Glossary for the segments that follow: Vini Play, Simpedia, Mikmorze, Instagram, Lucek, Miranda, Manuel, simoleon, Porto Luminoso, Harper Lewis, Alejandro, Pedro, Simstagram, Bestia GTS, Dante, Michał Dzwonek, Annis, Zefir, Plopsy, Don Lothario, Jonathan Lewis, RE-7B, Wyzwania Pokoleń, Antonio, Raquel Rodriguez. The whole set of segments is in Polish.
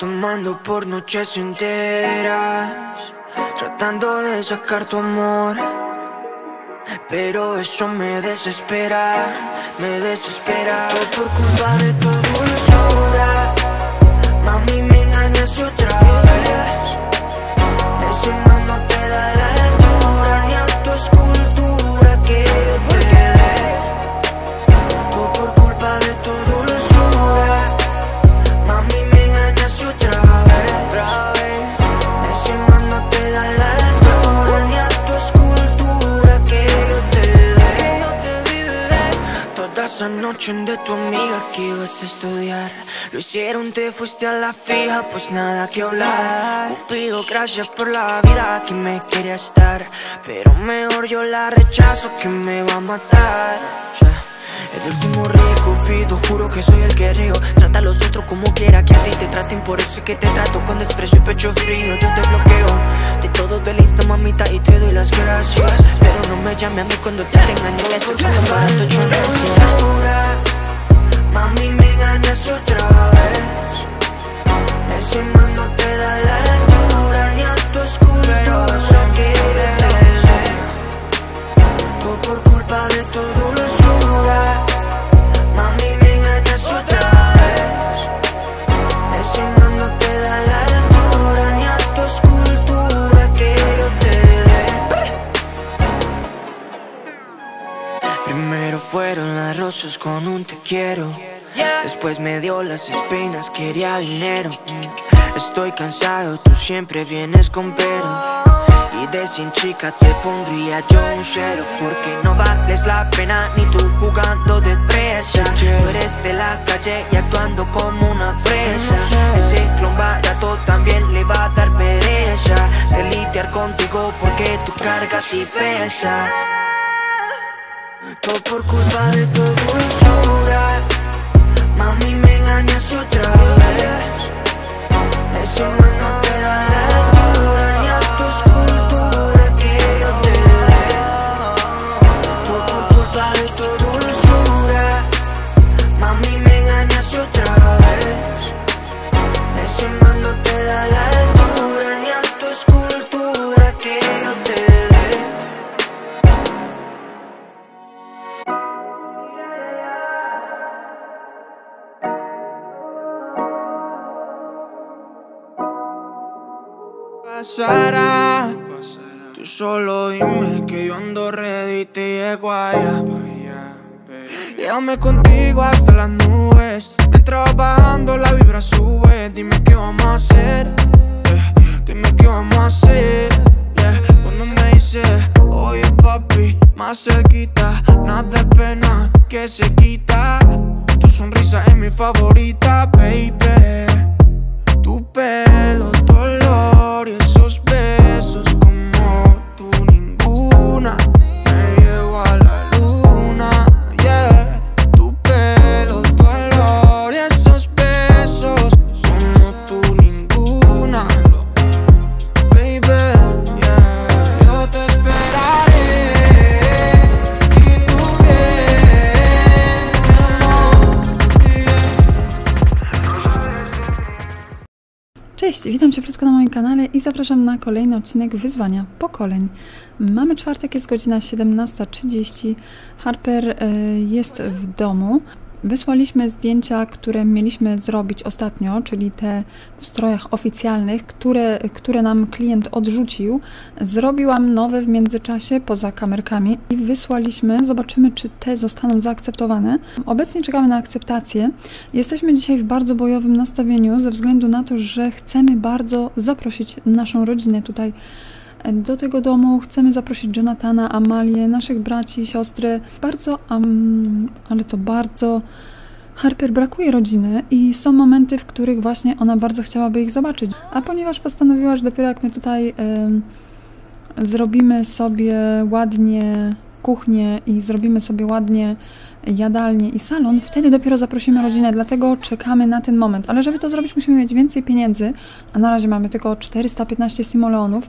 Tomando por noches enteras, tratando de sacar tu amor, pero eso me desespera por culpa de tu dulzura. Mami, me engañas otra vez, ese man no te da la altura ni a tu escultura que yo te quedé. Tú por culpa de tu dulzura, mami, me engañas otra vez, ese man no te da la altura ni a tu escultura que yo te dé. Toda esa noche de tu amiga que ibas a estudiar, lo hicieron, te fuiste a la fija, pues nada que hablar. Cupido, gracias por la vida que me quería estar, pero mejor yo la rechazo que me va a matar. El último rey Cupido, juro que soy el que río. Trata a los otros como quiera que a ti te traten, por eso es que te trato con desprecio y pecho frío. Yo te bloqueo de todo del Insta, mamita, y te doy las gracias, pero no me llame a mí cuando te engaño. Eso es un barato, yo no sé. Mami, me engañas otra vez, ese man no te da la altura ni a tu escultura que te. Tú por culpa de tu dulzura, mami, me engañas otra vez, ese man no te da la altura ni a tu escultura que yo te dé. Primero fueron las rosas con un te quiero, después me dio las espinas, quería dinero. Estoy cansado, tú siempre vienes con pero, y de 100 chicas te pondría yo un cero, porque no vales la pena ni tú jugando de presa. Tú eres de la calle y actuando como una fresa. Ese clon barato también le va a dar pereza de lidiar contigo, porque tú cargas y pesas. Todo por culpa de tu dulzura, mami, me engañas otra vez, ese man no te da la altura ni a tu escultura que yo te dé. Tú por culpa de tu dulzura, mami, me engañas otra vez, ese man no te da la altura ni a tu escultura que yo te dé. Pasará. Tú solo dime que yo ando ready y te llego allá. Llévame contigo hasta las nubes, mientras bajando la vibra sube. Dime qué vamos a hacer, dime qué vamos a hacer, cuando me dice, oye papi, más cerquita, nada de pena que se quita. Tu sonrisa es mi favorita, baby. Tu pelo, dolor y esos besos como tú ninguna me llevo a la luna, yeah. Tu pelo, dolor y esos besos como tú ninguna, baby, yeah. Yo te esperaré y tú bien, amor, yeah. Cześć, witam Cię krótko na moim kanale i zapraszam na kolejny odcinek Wyzwania Pokoleń. Mamy czwartek, jest godzina 17:30. Harper jest w domu. Wysłaliśmy zdjęcia, które mieliśmy zrobić ostatnio, czyli te w strojach oficjalnych, które nam klient odrzucił. Zrobiłam nowe w międzyczasie, poza kamerkami i wysłaliśmy. Zobaczymy, czy te zostaną zaakceptowane. Obecnie czekamy na akceptację. Jesteśmy dzisiaj w bardzo bojowym nastawieniu ze względu na to, że chcemy bardzo zaprosić naszą rodzinę tutaj do tego domu. Chcemy zaprosić Jonathana, Amalię, naszych braci, siostry. Ale to bardzo Harper brakuje rodziny i są momenty, w których właśnie ona bardzo chciałaby ich zobaczyć. A ponieważ postanowiła, że dopiero jak my tutaj zrobimy sobie ładnie kuchnię i zrobimy sobie ładnie jadalnię i salon, wtedy dopiero zaprosimy rodzinę, dlatego czekamy na ten moment. Ale żeby to zrobić, musimy mieć więcej pieniędzy, a na razie mamy tylko 415 simoleonów,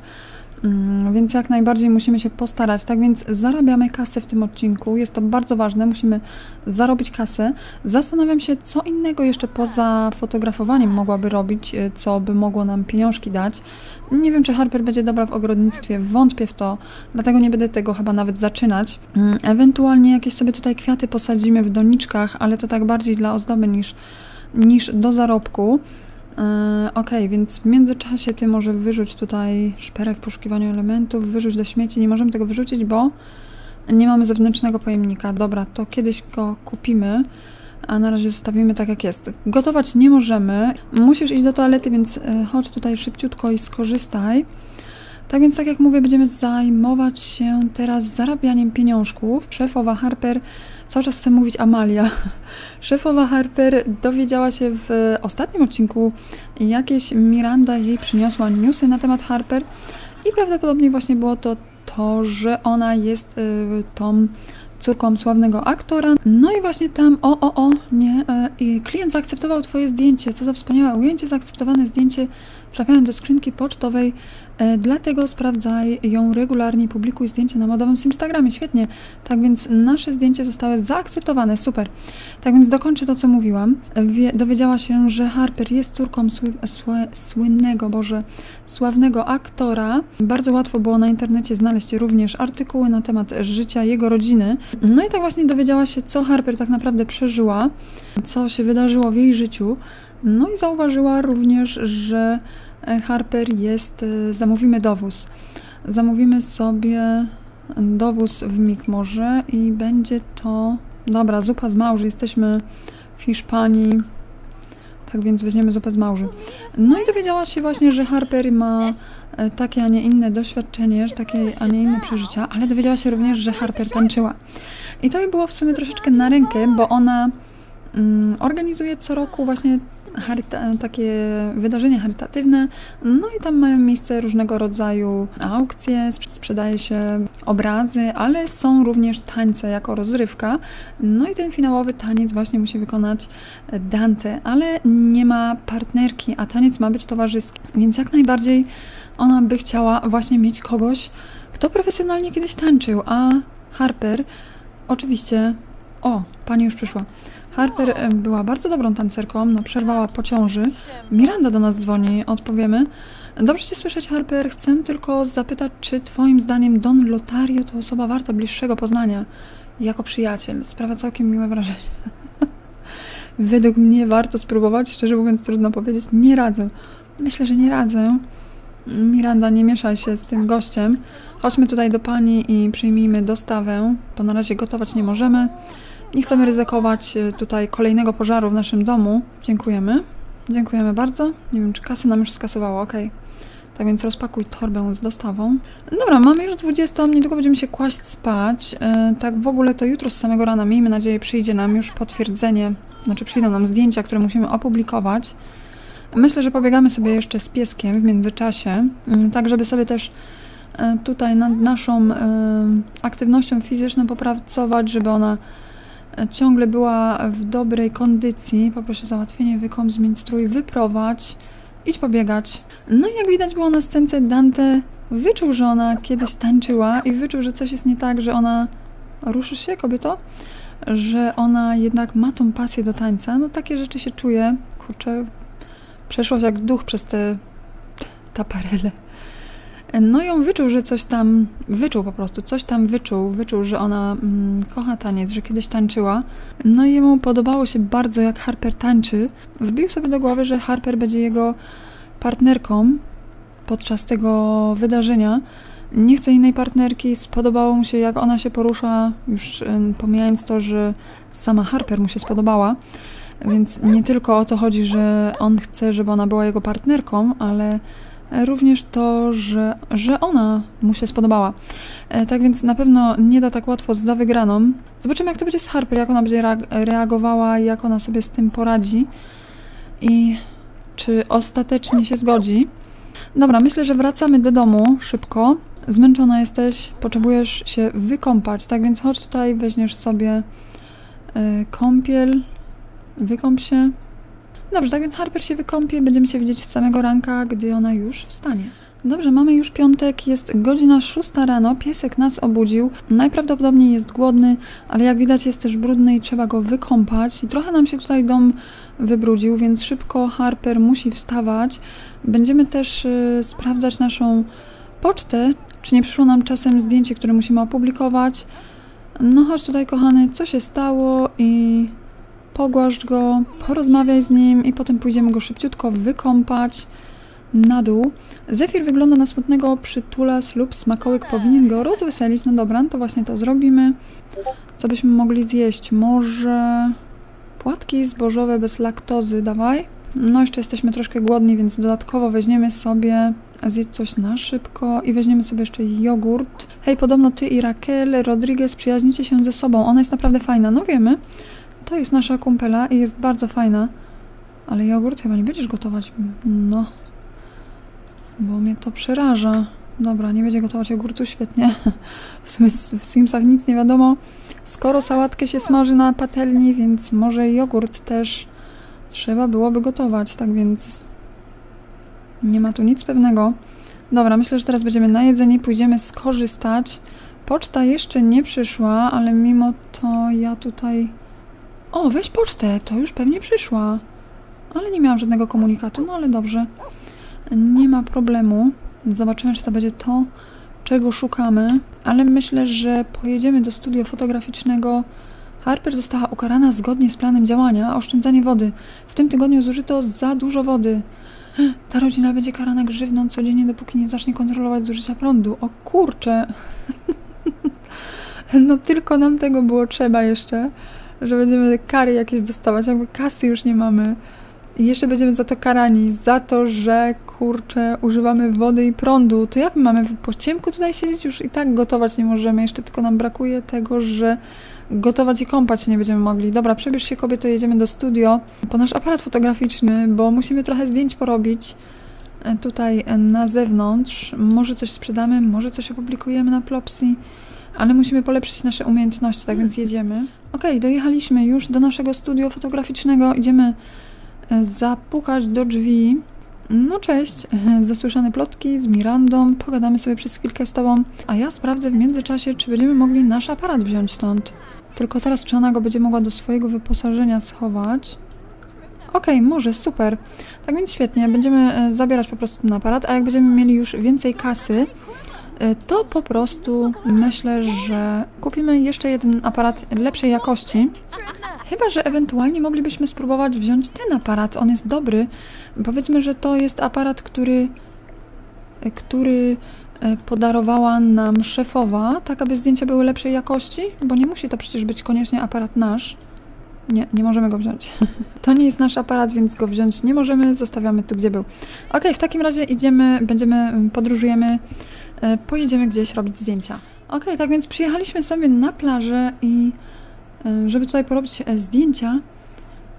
więc jak najbardziej musimy się postarać. Tak więc zarabiamy kasę w tym odcinku, jest to bardzo ważne, musimy zarobić kasę. Zastanawiam się, co innego jeszcze poza fotografowaniem mogłaby robić, co by mogło nam pieniążki dać. Nie wiem, czy Harper będzie dobra w ogrodnictwie, wątpię w to, dlatego nie będę tego chyba nawet zaczynać. Ewentualnie jakieś sobie tutaj kwiaty posadzimy w doniczkach, ale to tak bardziej dla ozdoby niż do zarobku. Ok, więc w międzyczasie ty może wyrzuć tutaj szperę w poszukiwaniu elementów, wyrzuć do śmieci. Nie możemy tego wyrzucić, bo nie mamy zewnętrznego pojemnika. Dobra, to kiedyś go kupimy, a na razie zostawimy tak jak jest. Gotować nie możemy. Musisz iść do toalety, więc chodź tutaj szybciutko i skorzystaj. Tak więc, tak jak mówię, będziemy zajmować się teraz zarabianiem pieniążków. Szefowa Harper, cały czas chcę mówić Amalia, szefowa Harper dowiedziała się w ostatnim odcinku, jakieś Miranda jej przyniosła newsy na temat Harper i prawdopodobnie właśnie było to, że ona jest tą córką sławnego aktora. No i właśnie tam, klient zaakceptował twoje zdjęcie, co za wspaniałe ujęcie, zaakceptowane zdjęcie trafiają do skrzynki pocztowej, dlatego sprawdzaj ją regularnie, publikuj zdjęcia na modowym Simstagramie, świetnie. Tak więc nasze zdjęcie zostały zaakceptowane, super. Tak więc dokończę to, co mówiłam. Dowiedziała się, że Harper jest córką sławnego aktora. Bardzo łatwo było na internecie znaleźć również artykuły na temat życia jego rodziny. No i tak właśnie dowiedziała się, co Harper tak naprawdę przeżyła, co się wydarzyło w jej życiu. No i zauważyła również, że Harper jest... Zamówimy dowóz. Zamówimy sobie dowóz w Mikmorze i będzie to... Dobra, zupa z małży. Jesteśmy w Hiszpanii, tak więc weźmiemy zupę z małży. No i dowiedziała się właśnie, że Harper ma takie, a nie inne doświadczenie, że takie, a nie inne przeżycia, ale dowiedziała się również, że Harper tańczyła. I to jej było w sumie troszeczkę na rękę, bo ona organizuje co roku właśnie takie wydarzenia charytatywne, no i tam mają miejsce różnego rodzaju aukcje, sprzedaje się obrazy, ale są również tańce jako rozrywka, no i ten finałowy taniec właśnie musi wykonać Dante, ale nie ma partnerki, a taniec ma być towarzyski, więc jak najbardziej ona by chciała właśnie mieć kogoś, kto profesjonalnie kiedyś tańczył, a Harper oczywiście... O, pani już przyszła. Harper była bardzo dobrą tancerką, no przerwała po ciąży. Miranda do nas dzwoni, odpowiemy. Dobrze cię słyszeć, Harper, chcę tylko zapytać, czy twoim zdaniem Don Lothario to osoba warta bliższego poznania jako przyjaciel. Sprawia całkiem miłe wrażenie. Według mnie warto spróbować, szczerze mówiąc trudno powiedzieć, nie radzę. Myślę, że nie radzę. Miranda, nie mieszaj się z tym gościem. Chodźmy tutaj do pani i przyjmijmy dostawę, bo na razie gotować nie możemy. Nie chcemy ryzykować tutaj kolejnego pożaru w naszym domu. Dziękujemy. Dziękujemy bardzo. Nie wiem, czy kasy nam już skasowało, ok. Tak więc rozpakuj torbę z dostawą. Dobra, mamy już 20, niedługo będziemy się kłaść spać. Tak w ogóle to jutro z samego rana, miejmy nadzieję, przyjdzie nam już potwierdzenie, znaczy przyjdą nam zdjęcia, które musimy opublikować. Myślę, że pobiegamy sobie jeszcze z pieskiem w międzyczasie, tak żeby sobie też tutaj nad naszą aktywnością fizyczną popracować, żeby ona ciągle była w dobrej kondycji. Poproszę załatwienie, wykąp, zmienić strój, wyprowadź, idź pobiegać. No i jak widać było na scence, Dante wyczuł, że ona kiedyś tańczyła i wyczuł, że coś jest nie tak, że ona... Ruszysz się, kobieto? Że ona jednak ma tą pasję do tańca. No takie rzeczy się czuje. Kurczę, przeszłość jak duch przez te taparele. No i on wyczuł, że coś tam, wyczuł, że ona kocha taniec, że kiedyś tańczyła. No i jemu podobało się bardzo, jak Harper tańczy. Wbił sobie do głowy, że Harper będzie jego partnerką podczas tego wydarzenia. Nie chce innej partnerki, spodobało mu się, jak ona się porusza, już pomijając to, że sama Harper mu się spodobała. Więc nie tylko o to chodzi, że on chce, żeby ona była jego partnerką, ale... również to, że ona mu się spodobała. Tak więc na pewno nie da tak łatwo za wygraną. Zobaczymy, jak to będzie z Harper, jak ona będzie reagowała, jak ona sobie z tym poradzi i czy ostatecznie się zgodzi. Dobra, myślę, że wracamy do domu szybko. Zmęczona jesteś, potrzebujesz się wykąpać, tak więc chodź tutaj, weźmiesz sobie Kąpiel. Wykąp się. Dobrze, tak więc Harper się wykąpie. Będziemy się widzieć samego ranka, gdy ona już wstanie. Dobrze, mamy już piątek, jest godzina 6 rano, piesek nas obudził, najprawdopodobniej jest głodny, ale jak widać jest też brudny i trzeba go wykąpać. I trochę nam się tutaj dom wybrudził, więc szybko Harper musi wstawać. Będziemy też sprawdzać naszą pocztę, czy nie przyszło nam czasem zdjęcie, które musimy opublikować. No chodź tutaj kochany, co się stało i pogłasz go, porozmawiaj z nim i potem pójdziemy go szybciutko wykąpać. Na dół. Zefir wygląda na smutnego, przytulas lub smakołyk powinien go rozweselić. No dobra, to właśnie to zrobimy. Co byśmy mogli zjeść? Może płatki zbożowe bez laktozy, dawaj. No jeszcze jesteśmy troszkę głodni, więc dodatkowo weźmiemy sobie zjeść coś na szybko i weźmiemy sobie jeszcze jogurt. Hej, podobno ty i Raquel Rodriguez przyjaźnicie się ze sobą. Ona jest naprawdę fajna, no wiemy. To jest nasza kumpela i jest bardzo fajna. Ale jogurt chyba nie będziesz gotować. No... bo mnie to przeraża. Dobra, nie będzie gotować jogurtu, świetnie. W sumie w Simsach nic nie wiadomo. Skoro sałatkę się smaży na patelni, więc może jogurt też trzeba byłoby gotować. Tak więc nie ma tu nic pewnego. Dobra, myślę, że teraz będziemy najedzeni, pójdziemy skorzystać. Poczta jeszcze nie przyszła, ale mimo to ja tutaj... O, weź pocztę, to już pewnie przyszła. Ale nie miałam żadnego komunikatu, no ale dobrze. Nie ma problemu. Zobaczymy, czy to będzie to, czego szukamy. Ale myślę, że pojedziemy do studia fotograficznego. Harper została ukarana zgodnie z planem działania. Oszczędzanie wody. W tym tygodniu zużyto za dużo wody. Ta rodzina będzie karana grzywną codziennie, dopóki nie zacznie kontrolować zużycia prądu. O kurczę! No tylko nam tego było trzeba jeszcze, że będziemy kary jakieś dostawać. Jakby kasy już nie mamy. I jeszcze będziemy za to karani, za to, że kurczę, używamy wody i prądu. To jak my mamy po ciemku tutaj siedzieć? Już i tak gotować nie możemy. Jeszcze tylko nam brakuje tego, że gotować i kąpać nie będziemy mogli. Dobra, przebierz się kobieto, jedziemy do studio po nasz aparat fotograficzny, bo musimy trochę zdjęć porobić tutaj na zewnątrz. Może coś sprzedamy, może coś opublikujemy na Plopsy. Ale musimy polepszyć nasze umiejętności, tak więc jedziemy. Okej, dojechaliśmy już do naszego studio fotograficznego. Idziemy zapukać do drzwi. No cześć, zasłyszane plotki z Mirandą, pogadamy sobie przez chwilkę z tobą, a ja sprawdzę w międzyczasie, czy będziemy mogli nasz aparat wziąć stąd. Tylko teraz, czy ona go będzie mogła do swojego wyposażenia schować? Okej, może, super. Tak więc świetnie, będziemy zabierać po prostu ten aparat, a jak będziemy mieli już więcej kasy, to po prostu myślę, że kupimy jeszcze jeden aparat lepszej jakości. Chyba że ewentualnie moglibyśmy spróbować wziąć ten aparat, on jest dobry. Powiedzmy, że to jest aparat, który podarowała nam szefowa, tak aby zdjęcia były lepszej jakości, bo nie musi to przecież być koniecznie aparat nasz. Nie, nie możemy go wziąć. To nie jest nasz aparat, więc go wziąć nie możemy, zostawiamy tu, gdzie był. Okej, w takim razie idziemy, podróżujemy, pojedziemy gdzieś robić zdjęcia. Okej, tak więc przyjechaliśmy sobie na plażę i żeby tutaj porobić zdjęcia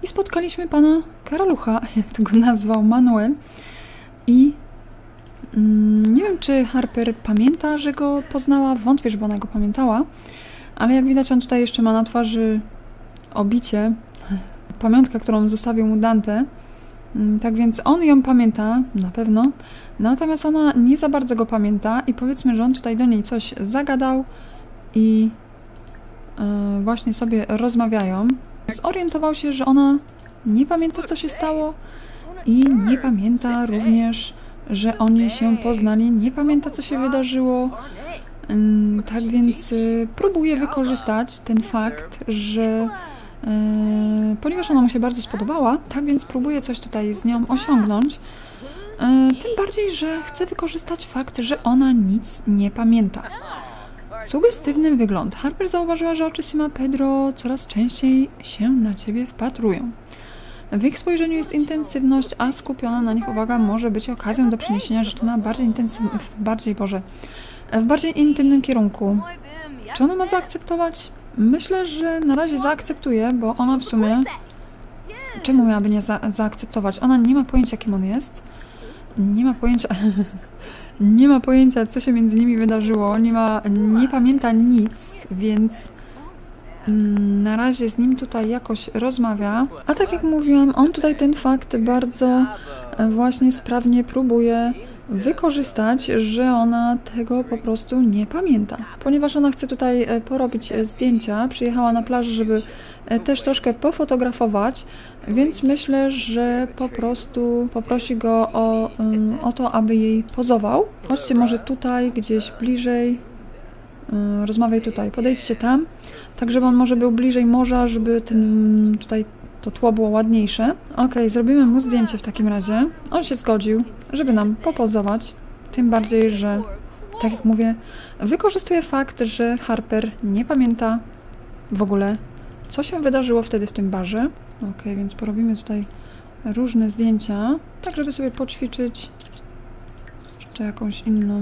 i spotkaliśmy pana Karalucha, jak to go nazwał Manuel i nie wiem, czy Harper pamięta, że go poznała, wątpię, że ona go pamiętała, ale jak widać on tutaj jeszcze ma na twarzy obicie, pamiątkę, którą zostawił mu Dante, tak więc on ją pamięta, na pewno, natomiast ona nie za bardzo go pamięta i powiedzmy, że on tutaj do niej coś zagadał i właśnie sobie rozmawiają. Zorientował się, że ona nie pamięta, co się stało i nie pamięta również, że oni się poznali, nie pamięta, co się wydarzyło. Tak więc próbuje wykorzystać ten fakt, że ponieważ ona mu się bardzo spodobała, tak więc próbuje coś tutaj z nią osiągnąć. Tym bardziej, że chce wykorzystać fakt, że ona nic nie pamięta. Sugestywny wygląd. Harper zauważyła, że oczy Sima Pedro coraz częściej się na ciebie wpatrują. W ich spojrzeniu jest intensywność, a skupiona na nich uwaga może być okazją do przeniesienia rzeczy na bardziej intensywny, w bardziej intymnym kierunku. Czy ona ma zaakceptować? Myślę, że na razie zaakceptuje, bo ona w sumie... Czemu miałaby nie zaakceptować? Ona nie ma pojęcia, kim on jest. Nie ma pojęcia... Nie ma pojęcia, co się między nimi wydarzyło, nie pamięta nic, więc na razie z nim tutaj jakoś rozmawia. A tak jak mówiłam, on tutaj ten fakt bardzo właśnie sprawnie próbuje wykorzystać, że ona tego po prostu nie pamięta. Ponieważ ona chce tutaj porobić zdjęcia, przyjechała na plażę, żeby też troszkę pofotografować, więc myślę, że po prostu poprosi go o to, aby jej pozował. Chodźcie może tutaj, gdzieś bliżej, rozmawiaj tutaj, podejdźcie tam, tak żeby on może był bliżej morza, żeby ten, tutaj to tło było ładniejsze. Ok, zrobimy mu zdjęcie w takim razie. On się zgodził, żeby nam popozować, tym bardziej, że tak jak mówię, wykorzystuje fakt, że Harper nie pamięta w ogóle, co się wydarzyło wtedy w tym barze. Ok, więc porobimy tutaj różne zdjęcia, tak żeby sobie poćwiczyć. Jeszcze jakąś inną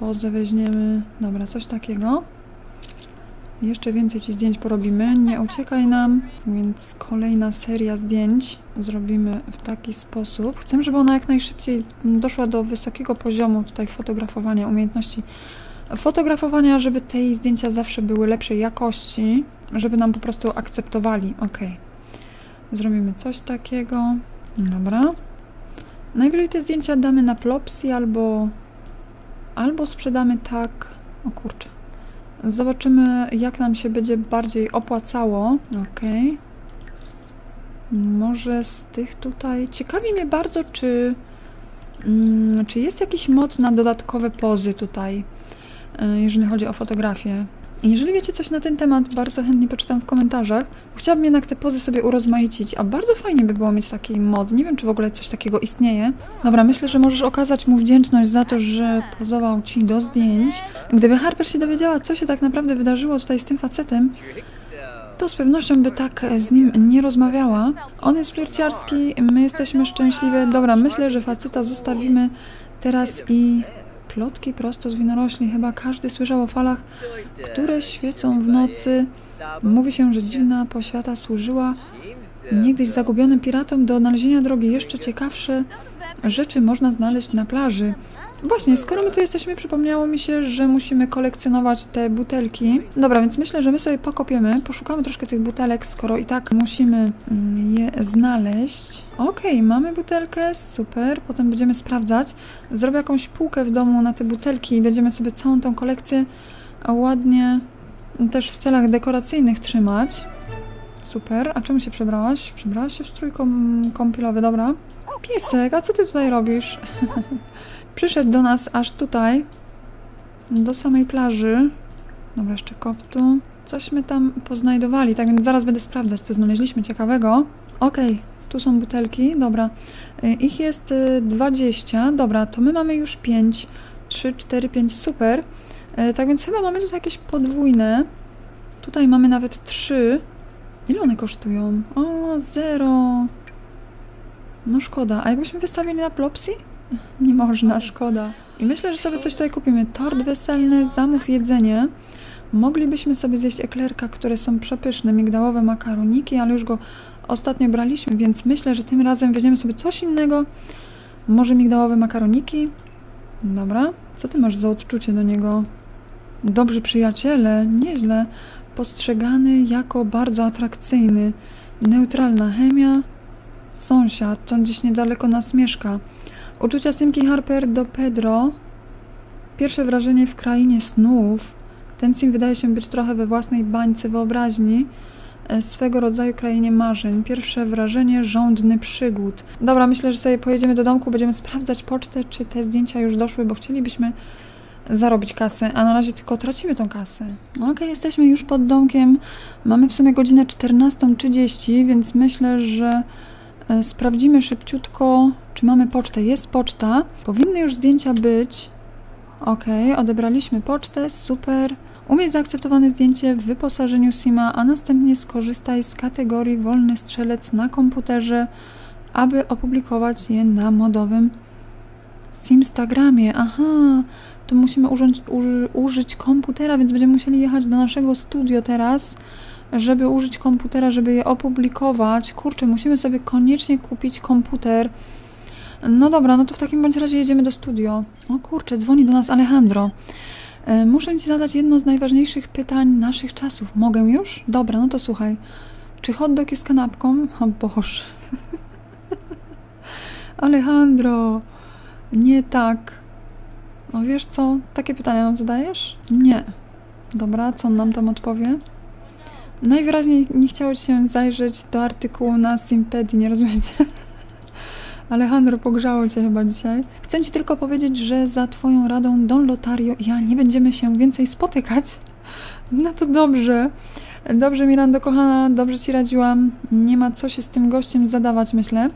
pozę weźmiemy. Dobra, coś takiego. Jeszcze więcej ci zdjęć porobimy, nie uciekaj nam. Więc kolejna seria zdjęć zrobimy w taki sposób. Chcę, żeby ona jak najszybciej doszła do wysokiego poziomu tutaj fotografowania, umiejętności fotografowania, żeby te jej zdjęcia zawsze były lepszej jakości, żeby nam po prostu akceptowali. Ok. Zrobimy coś takiego. Dobra. Najwyżej te zdjęcia damy na Plopsy albo sprzedamy tak. O kurczę. Zobaczymy, jak nam się będzie bardziej opłacało. Ok. Może z tych tutaj... Ciekawi mnie bardzo, czy jest jakiś mod na dodatkowe pozy tutaj, jeżeli chodzi o fotografię. Jeżeli wiecie coś na ten temat, bardzo chętnie poczytam w komentarzach. Chciałabym jednak te pozy sobie urozmaicić, a bardzo fajnie by było mieć taki mod. Nie wiem, czy w ogóle coś takiego istnieje. Dobra, myślę, że możesz okazać mu wdzięczność za to, że pozował ci do zdjęć. Gdyby Harper się dowiedziała, co się tak naprawdę wydarzyło tutaj z tym facetem, to z pewnością by tak z nim nie rozmawiała. On jest flirciarski, my jesteśmy szczęśliwe. Dobra, myślę, że faceta zostawimy teraz i... Plotki prosto z winorośli. Chyba każdy słyszał o falach, które świecą w nocy. Mówi się, że dziwna poświata służyła niegdyś zagubionym piratom do odnalezienia drogi. Jeszcze ciekawsze rzeczy można znaleźć na plaży. Właśnie, skoro my tu jesteśmy, przypomniało mi się, że musimy kolekcjonować te butelki. Dobra, więc myślę, że my sobie pokopiemy. Poszukamy troszkę tych butelek, skoro i tak musimy je znaleźć. Okej, mamy butelkę, super. Potem będziemy sprawdzać. Zrobię jakąś półkę w domu na te butelki i będziemy sobie całą tą kolekcję ładnie też w celach dekoracyjnych trzymać. Super. A czemu się przebrałaś? Przebrałaś się w strój kąpielowy, dobra. Piesek, a co ty tutaj robisz? Przyszedł do nas aż tutaj, do samej plaży. Dobra, jeszcze koptu. Coś my tam poznajdowali, tak więc zaraz będę sprawdzać, co znaleźliśmy ciekawego. Okej, tu są butelki, dobra. Ich jest 20, dobra, to my mamy już 5. 3, 4, 5, super. Tak więc chyba mamy tutaj jakieś podwójne. Tutaj mamy nawet 3. Ile one kosztują? O, 0. No szkoda, a jakbyśmy wystawili na Plopsy? Nie można, szkoda. I myślę, że sobie coś tutaj kupimy. Tort weselny, zamów jedzenie. Moglibyśmy sobie zjeść eklerka, które są przepyszne, migdałowe makaroniki, ale już go ostatnio braliśmy, więc myślę, że tym razem weźmiemy sobie coś innego. Może migdałowe makaroniki? Dobra. Co ty masz za odczucie do niego? Dobrzy przyjaciele, nieźle. Postrzegany jako bardzo atrakcyjny. Neutralna chemia. Sąsiad, on gdzieś niedaleko nas mieszka. Uczucia Simki Harper do Pedro. Pierwsze wrażenie w krainie snów. Ten Sim wydaje się być trochę we własnej bańce wyobraźni. Swego rodzaju krainie marzeń. Pierwsze wrażenie żądny przygód. Dobra, myślę, że sobie pojedziemy do domku. Będziemy sprawdzać pocztę, czy te zdjęcia już doszły, bo chcielibyśmy zarobić kasę, a na razie tylko tracimy tą kasę. Okej, jesteśmy już pod domkiem. Mamy w sumie godzinę 14:30, więc myślę, że... Sprawdzimy szybciutko, czy mamy pocztę. Jest poczta. Powinny już zdjęcia być. Ok, odebraliśmy pocztę. Super. Umieć zaakceptowane zdjęcie w wyposażeniu Sima, a następnie skorzystaj z kategorii wolny strzelec na komputerze, aby opublikować je na modowym Simstagramie. Aha, to musimy użyć komputera, więc będziemy musieli jechać do naszego studio teraz, żeby użyć komputera, żeby je opublikować. Kurczę, musimy sobie koniecznie kupić komputer. No dobra, no to w takim bądź razie jedziemy do studio. O kurczę, dzwoni do nas Alejandro. Muszę Ci zadać jedno z najważniejszych pytań naszych czasów. Mogę już? Dobra, no to słuchaj. Czy hot dog jest kanapką? O Boże. Alejandro, nie tak. No wiesz co, takie pytania nam zadajesz? Nie. Dobra, co on nam tam odpowie? Najwyraźniej nie chciało Ci się zajrzeć do artykułu na Simpedii, nie rozumiecie? Alejandro, pogrzało Cię chyba dzisiaj. Chcę Ci tylko powiedzieć, że za Twoją radą Don Lothario i ja nie będziemy się więcej spotykać. No to dobrze. Dobrze, Mirando, kochana, dobrze Ci radziłam. Nie ma co się z tym gościem zadawać, myślę.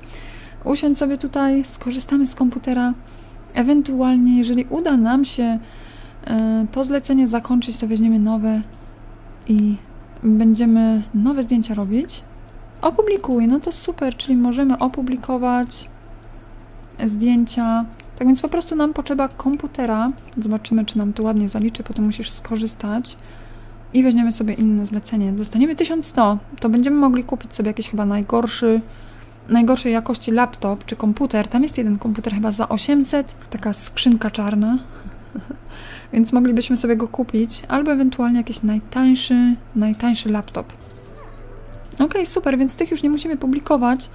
Usiądź sobie tutaj, skorzystamy z komputera. Ewentualnie, jeżeli uda nam się to zlecenie zakończyć, to weźmiemy nowe i będziemy nowe zdjęcia robić. Opublikuj, no to super, czyli możemy opublikować zdjęcia. Tak więc po prostu nam potrzeba komputera. Zobaczymy, czy nam to ładnie zaliczy, potem musisz skorzystać. I weźmiemy sobie inne zlecenie. Dostaniemy 1100, to będziemy mogli kupić sobie jakiś chyba najgorszej jakości laptop czy komputer. Tam jest jeden komputer chyba za 800, taka skrzynka czarna. Więc moglibyśmy sobie go kupić, albo ewentualnie jakiś najtańszy laptop. Ok, super, więc tych już nie musimy publikować.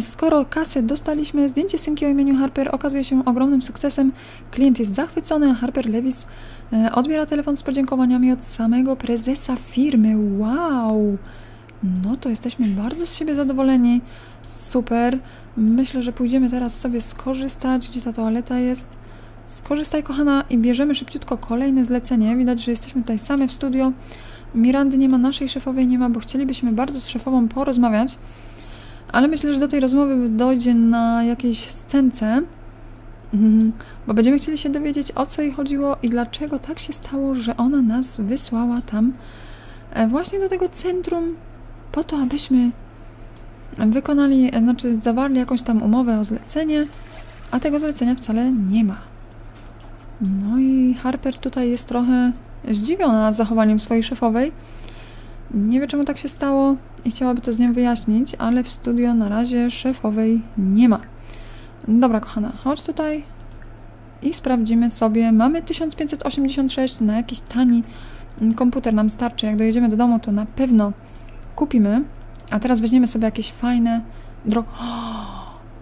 Skoro kasę dostaliśmy, zdjęcie Simki o imieniu Harper okazuje się ogromnym sukcesem. Klient jest zachwycony, a Harper Lewis odbiera telefon z podziękowaniami od samego prezesa firmy. Wow! No to jesteśmy bardzo z siebie zadowoleni. Super. Myślę, że pójdziemy teraz sobie skorzystać. Gdzie ta toaleta jest? Skorzystaj, kochana, i bierzemy szybciutko kolejne zlecenie. Widać, że jesteśmy tutaj same w studio. Mirandy nie ma, naszej szefowej nie ma, bo chcielibyśmy bardzo z szefową porozmawiać. Ale myślę, że do tej rozmowy dojdzie na jakiejś scence, bo będziemy chcieli się dowiedzieć, o co jej chodziło i dlaczego tak się stało, że ona nas wysłała tam właśnie do tego centrum po to, abyśmy wykonali, znaczy zawarli jakąś tam umowę o zlecenie, a tego zlecenia wcale nie ma. No i Harper tutaj jest trochę zdziwiona zachowaniem swojej szefowej. Nie wie, czemu tak się stało i chciałaby to z nią wyjaśnić, ale w studio na razie szefowej nie ma. Dobra, kochana, chodź tutaj i sprawdzimy sobie. Mamy 1586, na jakiś tani komputer nam starczy. Jak dojedziemy do domu, to na pewno kupimy. A teraz weźmiemy sobie jakieś fajne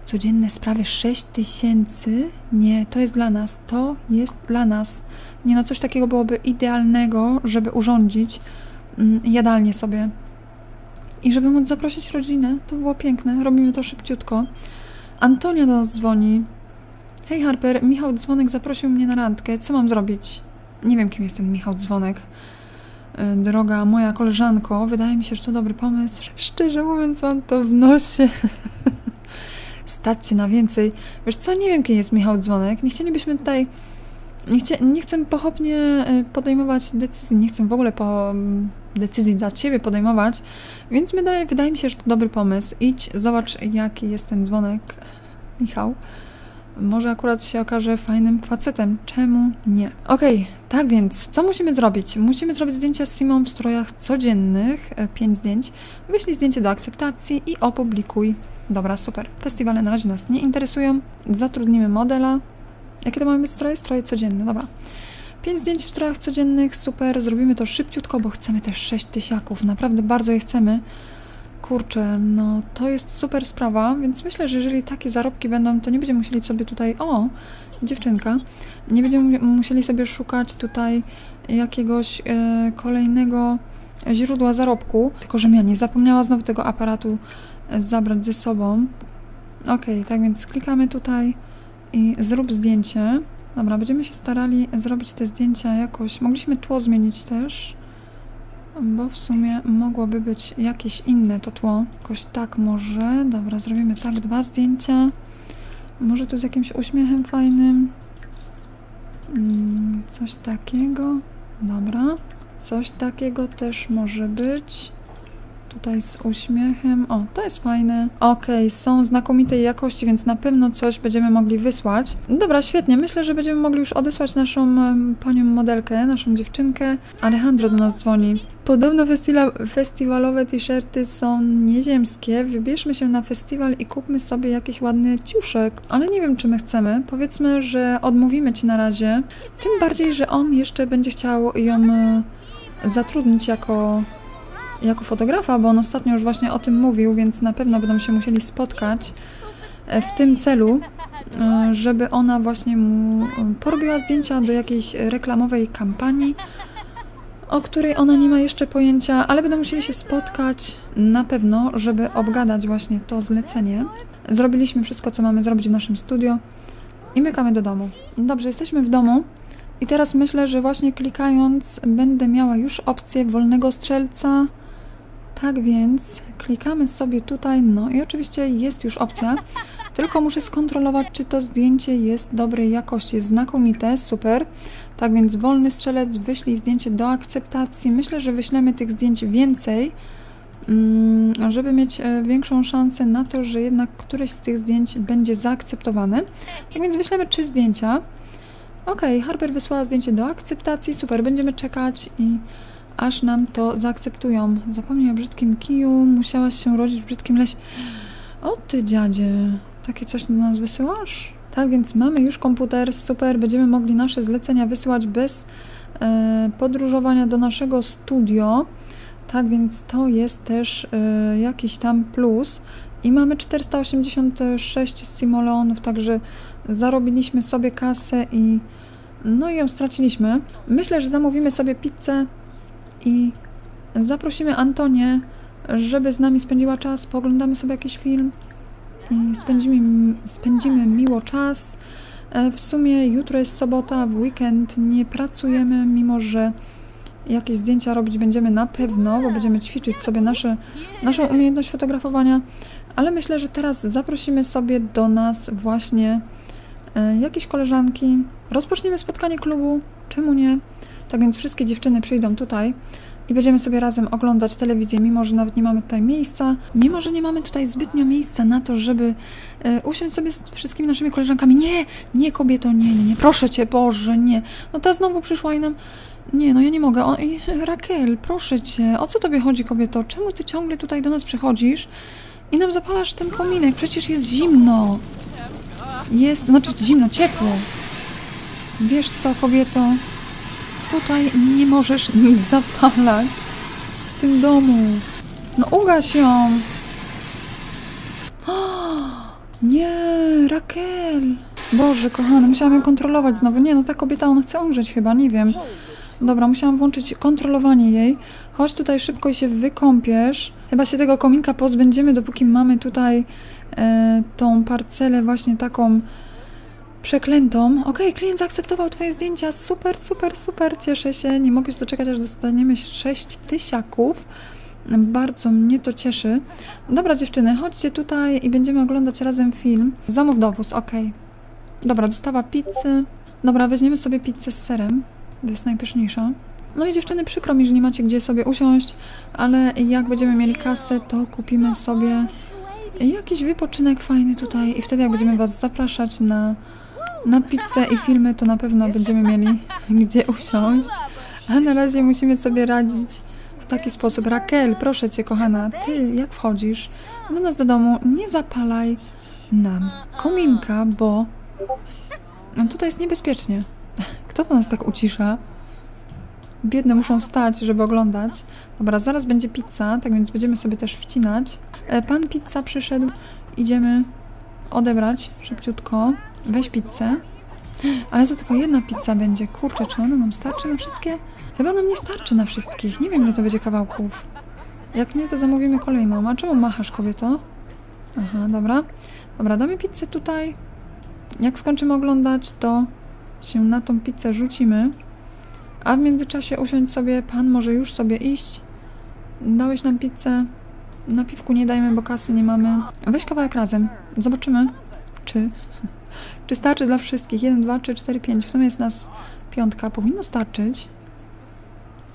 codzienne sprawy. 6000? Nie, to jest dla nas. To jest dla nas. Nie no, coś takiego byłoby idealnego, żeby urządzić jadalnię sobie i żeby móc zaprosić rodzinę. To było piękne, robimy to szybciutko. Antonio do nas dzwoni. Hej Harper, Michał Dzwonek zaprosił mnie na randkę, co mam zrobić? Nie wiem, kim jest ten Michał Dzwonek. Droga moja koleżanko, wydaje mi się, że to dobry pomysł. Szczerze mówiąc, mam to w nosie. Stać się na więcej. Wiesz co, nie wiem, kim jest Michał Dzwonek. Nie chcielibyśmy tutaj... Nie chcę pochopnie podejmować decyzji, nie chcę w ogóle decyzji dla Ciebie podejmować, więc wydaje mi się, że to dobry pomysł. Idź, zobacz, jaki jest ten dzwonek, Michał. Może akurat się okaże fajnym facetem, czemu nie? Okej, tak więc, co musimy zrobić? Musimy zrobić zdjęcia z Simą w strojach codziennych, 5 zdjęć. Wyślij zdjęcie do akceptacji i opublikuj. Dobra, super. Festiwale na razie nas nie interesują. Zatrudnimy modela. Jakie to mamy być stroje? Stroje codzienne, dobra. 5 zdjęć w strojach codziennych, super. Zrobimy to szybciutko, bo chcemy też 6000. Naprawdę bardzo je chcemy. Kurczę, no to jest super sprawa, więc myślę, że jeżeli takie zarobki będą, to nie będziemy musieli sobie tutaj... O, dziewczynka. Nie będziemy musieli sobie szukać tutaj jakiegoś kolejnego źródła zarobku. Tylko, że ja nie zapomniała znowu tego aparatu zabrać ze sobą. Okej, tak więc klikamy tutaj. I zrób zdjęcie. Dobra, będziemy się starali zrobić te zdjęcia jakoś. Mogliśmy tło zmienić też, bo w sumie mogłoby być jakieś inne to tło. Jakoś tak może. Dobra, zrobimy tak 2 zdjęcia. Może tu z jakimś uśmiechem fajnym. Coś takiego. Dobra. Coś takiego też może być. tutaj z uśmiechem. O, to jest fajne. Okej, są znakomitej jakości, więc na pewno coś będziemy mogli wysłać. Dobra, świetnie. Myślę, że będziemy mogli już odesłać naszą panią modelkę, naszą dziewczynkę. Alejandro do nas dzwoni. Podobno festiwalowe t-shirty są nieziemskie. Wybierzmy się na festiwal i kupmy sobie jakiś ładny ciuszek. Ale nie wiem, czy my chcemy. Powiedzmy, że odmówimy ci na razie. Tym bardziej, że on jeszcze będzie chciał ją zatrudnić jako fotografa, bo on ostatnio już właśnie o tym mówił, więc na pewno będą się musieli spotkać w tym celu, żeby ona właśnie mu porobiła zdjęcia do jakiejś reklamowej kampanii, o której ona nie ma jeszcze pojęcia, ale będą musieli się spotkać na pewno, żeby obgadać właśnie to zlecenie. Zrobiliśmy wszystko, co mamy zrobić w naszym studio i mykamy do domu. Dobrze, jesteśmy w domu. I teraz myślę, że właśnie klikając będę miała już opcję wolnego strzelca. Tak więc klikamy sobie tutaj, no i oczywiście jest już opcja. Tylko muszę skontrolować, czy to zdjęcie jest dobrej jakości. Znakomite, super. Tak więc wolny strzelec, wyślij zdjęcie do akceptacji. Myślę, że wyślemy tych zdjęć więcej, żeby mieć większą szansę na to, że jednak któreś z tych zdjęć będzie zaakceptowane. Tak więc wyślemy 3 zdjęcia. Okej, Harper wysłała zdjęcie do akceptacji, super, będziemy czekać i aż nam to zaakceptują. Zapomnij o brzydkim kiju, musiałaś się rodzić w brzydkim lesie. O ty dziadzie, takie coś do nas wysyłasz? Tak więc mamy już komputer, super, będziemy mogli nasze zlecenia wysyłać bez podróżowania do naszego studio. Tak więc to jest też jakiś tam plus. I mamy 486 simoleonów, także zarobiliśmy sobie kasę i no i ją straciliśmy. Myślę, że zamówimy sobie pizzę i zaprosimy Antonię, żeby z nami spędziła czas, pooglądamy sobie jakiś film i spędzimy miło czas. W sumie jutro jest sobota, w weekend nie pracujemy, mimo że jakieś zdjęcia robić będziemy na pewno, bo będziemy ćwiczyć sobie naszą umiejętność fotografowania. Ale myślę, że teraz zaprosimy sobie do nas właśnie jakieś koleżanki. Rozpoczniemy spotkanie klubu, czemu nie? Tak więc wszystkie dziewczyny przyjdą tutaj i będziemy sobie razem oglądać telewizję, mimo że nawet nie mamy tutaj miejsca. Mimo że nie mamy tutaj zbytnio miejsca na to, żeby usiąść sobie z wszystkimi naszymi koleżankami. Nie, nie kobieto, nie, proszę Cię, Boże, nie. No ta znowu przyszła i nam... Nie, no ja nie mogę. Raquel, proszę Cię, o co Tobie chodzi, kobieto? Czemu Ty ciągle tutaj do nas przychodzisz? I nam zapalasz ten kominek, przecież jest zimno. Jest, znaczy zimno, ciepło. Wiesz co, kobieto? Tutaj nie możesz nic zapalać. W tym domu. No ugaś ją. O, nie, Raquel. Boże, kochany, musiałam ją kontrolować znowu. Nie, no ta kobieta, ona chce umrzeć chyba, nie wiem. Dobra, musiałam włączyć kontrolowanie jej. Chodź tutaj szybko i się wykąpiesz. Chyba się tego kominka pozbędziemy, dopóki mamy tutaj tą parcelę właśnie taką przeklętą. Okej, klient zaakceptował Twoje zdjęcia. Super, super, super. Cieszę się. Nie mogę się doczekać, aż dostaniemy 6 tysiaków. Bardzo mnie to cieszy. Dobra, dziewczyny, chodźcie tutaj i będziemy oglądać razem film. Zamów dowóz, okej. Dobra, dostawa pizzy. Dobra, weźmiemy sobie pizzę z serem. Jest najpyszniejsza. No i dziewczyny, przykro mi, że nie macie gdzie sobie usiąść, ale jak będziemy mieli kasę, to kupimy sobie jakiś wypoczynek fajny tutaj i wtedy jak będziemy Was zapraszać na pizzę i filmy, to na pewno będziemy mieli gdzie usiąść. A na razie musimy sobie radzić w taki sposób. Raquel, proszę Cię, kochana, Ty jak wchodzisz do nas do domu, nie zapalaj nam kominka, bo tutaj jest niebezpiecznie. Kto to nas tak ucisza? Biedne muszą stać, żeby oglądać. Dobra, zaraz będzie pizza, tak więc będziemy sobie też wcinać. Pan pizza przyszedł, idziemy odebrać szybciutko. Weź pizzę. Ale to tylko jedna pizza będzie. Kurczę, czy ona nam starczy na wszystkie? Chyba nam nie starczy na wszystkich. Nie wiem, ile to będzie kawałków. Jak nie, to zamówimy kolejną. A czemu machasz, kobieto? Aha, dobra. Dobra, damy pizzę tutaj. Jak skończymy oglądać, to się na tą pizzę rzucimy. A w międzyczasie usiądź sobie, pan może już sobie iść. Dałeś nam pizzę. Na piwku nie dajmy, bo kasy nie mamy. Weź kawałek razem. Zobaczymy, czy starczy dla wszystkich. 1, 2, 3, 4, 5. W sumie jest nas 5. Powinno starczyć.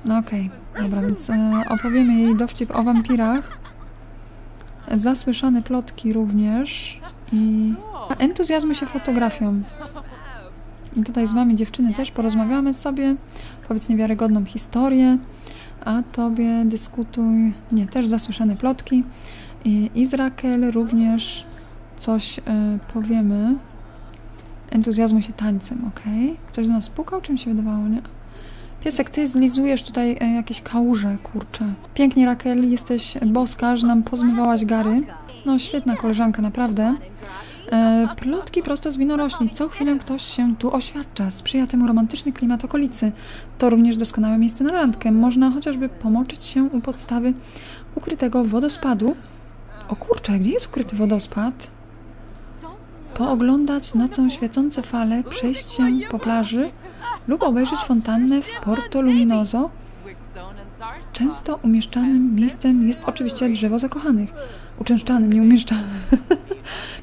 No okej, dobra, więc opowiemy jej dowcip o wampirach. Zasłyszane plotki również i... Entuzjazmy się fotografią. I tutaj z wami dziewczyny też porozmawiamy sobie. Powiedz niewiarygodną historię. A tobie dyskutuj... Nie, też zasłyszane plotki. I z Raquel również coś powiemy. Entuzjazmuj się tańcem, okej. Ktoś do nas pukał? Czym się wydawało, nie? Piesek, ty zlizujesz tutaj jakieś kałuże, kurczę. Pięknie, Raquel, jesteś boska, że nam pozmywałaś gary. No, świetna koleżanka, naprawdę. Plotki prosto z winorośli. Co chwilę ktoś się tu oświadcza. Sprzyja temu romantyczny klimat okolicy. To również doskonałe miejsce na randkę. Można chociażby pomoczyć się u podstawy ukrytego wodospadu. O kurczę, gdzie jest ukryty wodospad? Pooglądać nocą świecące fale, przejść się po plaży lub obejrzeć fontannę w Porto Luminoso. Często umieszczanym miejscem jest oczywiście drzewo zakochanych. Uczęszczanym, nie umieszczanym.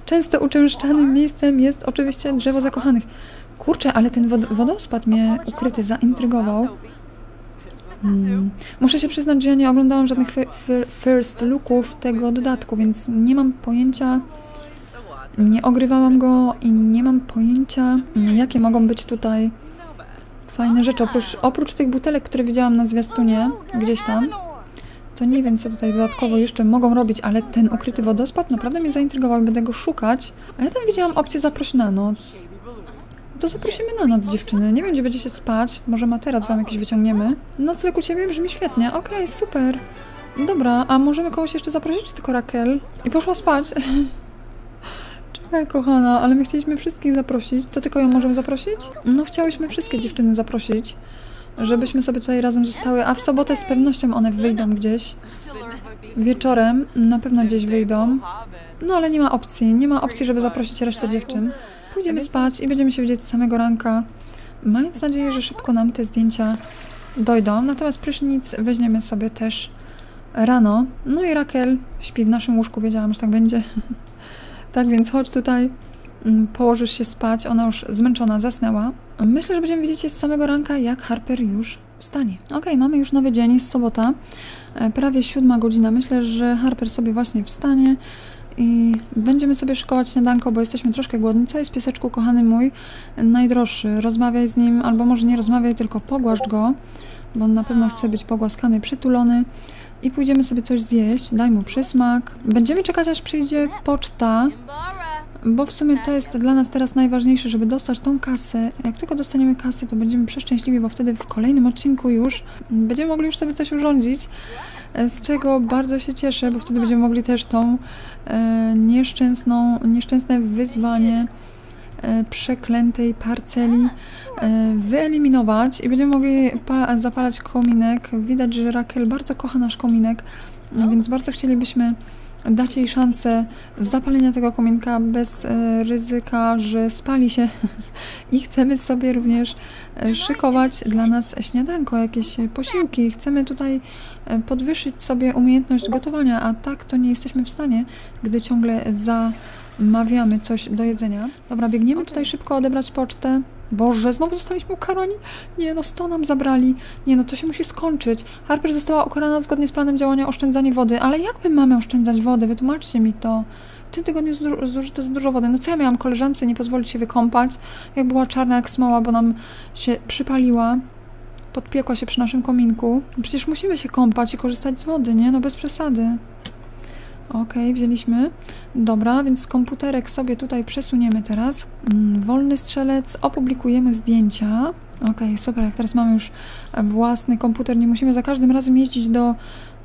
Często uczęszczanym miejscem jest oczywiście drzewo zakochanych. Kurczę, ale ten wodospad mnie ukryty zaintrygował. Muszę się przyznać, że ja nie oglądałam żadnych first looków tego dodatku, więc nie mam pojęcia... Nie ogrywałam go i nie mam pojęcia, jakie mogą być tutaj fajne rzeczy. Oprócz tych butelek, które widziałam na zwiastunie, gdzieś tam, to nie wiem, co tutaj dodatkowo jeszcze mogą robić, ale ten ukryty wodospad naprawdę mnie zaintrygował. Będę go szukać. A ja tam widziałam opcję zaproś na noc. To zaprosimy na noc, dziewczyny. Nie wiem, gdzie będziecie spać. Może materac wam jakiś wyciągniemy. Nocleg u ciebie brzmi świetnie. Okej, super. Dobra, a możemy kogoś jeszcze zaprosić, czy tylko Raquel? I poszła spać. Kochana, ale my chcieliśmy wszystkich zaprosić. To tylko ją możemy zaprosić? No, chciałyśmy wszystkie dziewczyny zaprosić, żebyśmy sobie tutaj razem zostały, a w sobotę z pewnością one wyjdą gdzieś. Wieczorem na pewno gdzieś wyjdą. No, ale nie ma opcji, żeby zaprosić resztę dziewczyn. Pójdziemy spać i będziemy się widzieć z samego ranka, mając nadzieję, że szybko nam te zdjęcia dojdą. Natomiast prysznic weźmiemy sobie też rano. No i Raquel śpi w naszym łóżku, wiedziałam, że tak będzie. Tak więc chodź tutaj, położysz się spać, ona już zmęczona zasnęła. Myślę, że będziemy widzieć się z samego ranka, jak Harper już wstanie. Okej, mamy już nowy dzień, jest sobota, prawie 7 godzina. Myślę, że Harper sobie właśnie wstanie i będziemy sobie szykować śniadanko, bo jesteśmy troszkę głodni. Co jest, pieseczku, kochany mój, najdroższy? Rozmawiaj z nim, albo może nie rozmawiaj, tylko pogłaszcz go, bo on na pewno chce być pogłaskany, przytulony. I pójdziemy sobie coś zjeść, daj mu przysmak. Będziemy czekać, aż przyjdzie poczta, bo w sumie to jest dla nas teraz najważniejsze, żeby dostać tą kasę. Jak tylko dostaniemy kasę, to będziemy przeszczęśliwi, bo wtedy w kolejnym odcinku już będziemy mogli już sobie coś urządzić, z czego bardzo się cieszę, bo wtedy będziemy mogli też tą nieszczęsne wyzwanie przeklętej parceli wyeliminować i będziemy mogli zapalać kominek. Widać, że Raquel bardzo kocha nasz kominek, więc bardzo chcielibyśmy dać jej szansę zapalenia tego kominka bez ryzyka, że spali się. I chcemy sobie również szykować dla nas śniadanko, jakieś posiłki. Chcemy tutaj podwyższyć sobie umiejętność gotowania, a tak to nie jesteśmy w stanie, gdy ciągle zamawiamy coś do jedzenia. Dobra, biegniemy tutaj szybko odebrać pocztę. Boże, znowu zostaliśmy ukarani? Nie no, 100 nam zabrali. Nie no, to się musi skończyć. Harper została ukarana zgodnie z planem działania oszczędzanie wody. Ale jak my mamy oszczędzać wodę? Wytłumaczcie mi to. W tym tygodniu zużyto jest dużo wody. No co ja miałam koleżance nie pozwolić się wykąpać? Jak była czarna jak smoła, bo nam się przypaliła. Podpiekła się przy naszym kominku. Przecież musimy się kąpać i korzystać z wody, nie? No bez przesady. Okej, wzięliśmy. Dobra, więc komputerek sobie tutaj przesuniemy teraz. Wolny strzelec, opublikujemy zdjęcia. Okej, super, jak teraz mamy już własny komputer, nie musimy za każdym razem jeździć do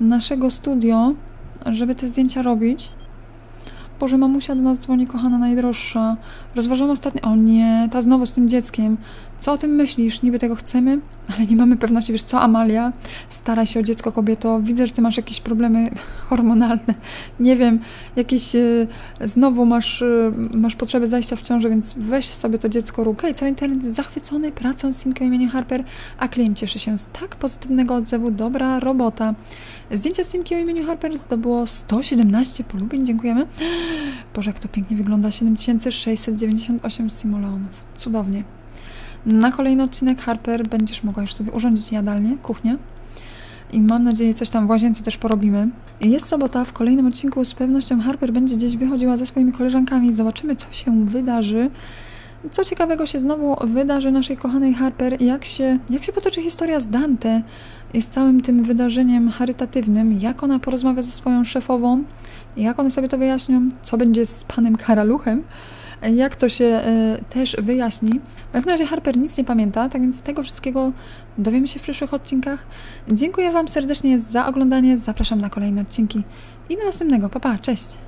naszego studio, żeby te zdjęcia robić. Boże, mamusia do nas dzwoni, kochana najdroższa. Rozważam ostatnio... O nie, ta znowu z tym dzieckiem. Co o tym myślisz? Niby tego chcemy, ale nie mamy pewności. Wiesz co, Amalia? Staraj się o dziecko, kobieto. Widzę, że ty masz jakieś problemy hormonalne. Nie wiem, jakieś... Znowu masz potrzebę zajścia w ciąży, więc weź sobie to dziecko, rób. Okej, cały internet zachwycony pracą Simki o imieniu Harper, a klient cieszy się z tak pozytywnego odzewu. Dobra robota. Zdjęcie Simki o imieniu Harper zdobyło 117 polubień. Dziękujemy. Boże, jak to pięknie wygląda. 7698 simoleonów. Cudownie. Na kolejny odcinek Harper będziesz mogła już sobie urządzić jadalnię, kuchnię. i mam nadzieję coś tam w łazience też porobimy. Jest sobota, w kolejnym odcinku z pewnością Harper będzie gdzieś wychodziła ze swoimi koleżankami. Zobaczymy, co się wydarzy. Co ciekawego się znowu wydarzy naszej kochanej Harper, jak się potoczy historia z Dante i z całym tym wydarzeniem charytatywnym, jak ona porozmawia ze swoją szefową, jak one sobie to wyjaśnią, co będzie z panem Karaluchem, jak to się też wyjaśni. Jak na razie Harper nic nie pamięta, tak więc tego wszystkiego dowiemy się w przyszłych odcinkach. Dziękuję Wam serdecznie za oglądanie, zapraszam na kolejne odcinki i do następnego. Pa, pa, cześć!